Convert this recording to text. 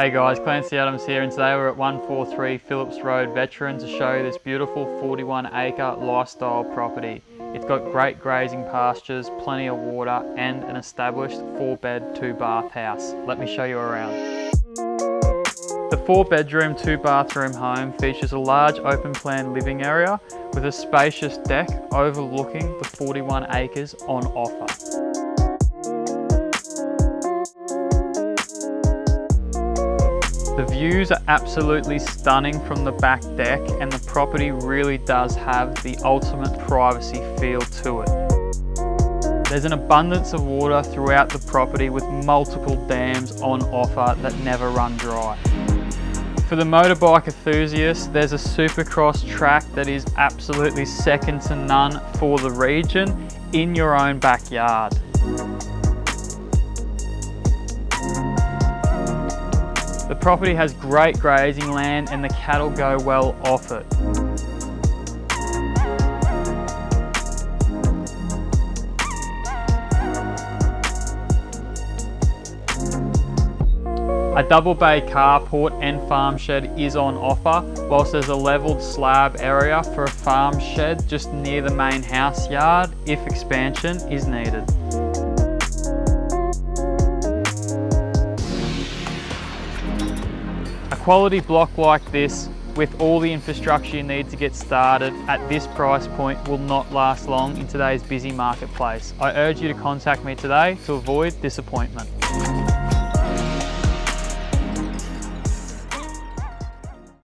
Hey guys, Clancy Adams here, and today we're at 143 Phillips Road Veterans to show you this beautiful 41-acre lifestyle property. It's got great grazing pastures, plenty of water, and an established 4-bed, 2-bath house. Let me show you around. The 4-bedroom, 2-bathroom home features a large open-plan living area with a spacious deck overlooking the 41 acres on offer. The views are absolutely stunning from the back deck, and the property really does have the ultimate privacy feel to it. There's an abundance of water throughout the property with multiple dams on offer that never run dry. For the motorbike enthusiast, there's a supercross track that is absolutely second to none for the region in your own backyard. The property has great grazing land and the cattle go well off it. A double bay carport and farm shed is on offer, whilst there's a levelled slab area for a farm shed just near the main house yard if expansion is needed. A quality block like this, with all the infrastructure you need to get started at this price point, will not last long in today's busy marketplace. I urge you to contact me today to avoid disappointment.